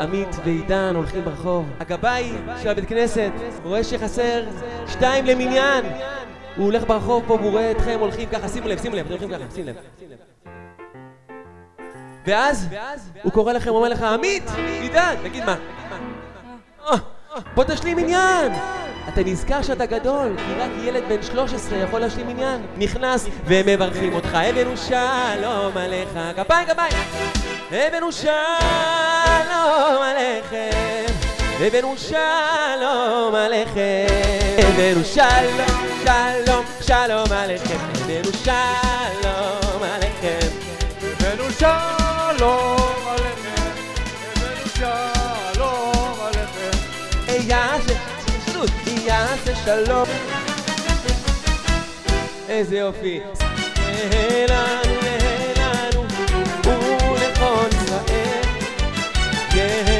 עמית ועידן הולכים ברחוב. הגבאי של הבית כנסת רואה שחסר 2 למניין. הוא הולך ברחוב פה, הוא רואה אתכם הולכים ככה, שימו לב, שימו לב, אתם הולכים ככה, שימו לב. ואז הוא קורא לכם, אומר לך, עמית, עידן, תגיד מה? בוא תשלים עניין! אתה נזכר שאתה גדול, כי רק ילד בן 13 יכול להשלים עניין. נכנס ומברכים אותך, הבאנו שלום עליך. גביים, גביים! הבאנו שלום עליכם, הבאנו שלום עליכם, הבאנו שלום, שלום, שלום עליכם, הבאנו שלום עליכם, הבאנו שלום עליכם, הבאנו שלום עליכם, יעשה שלום. איזה יופי. לנו, לנו, ולכל ישראל.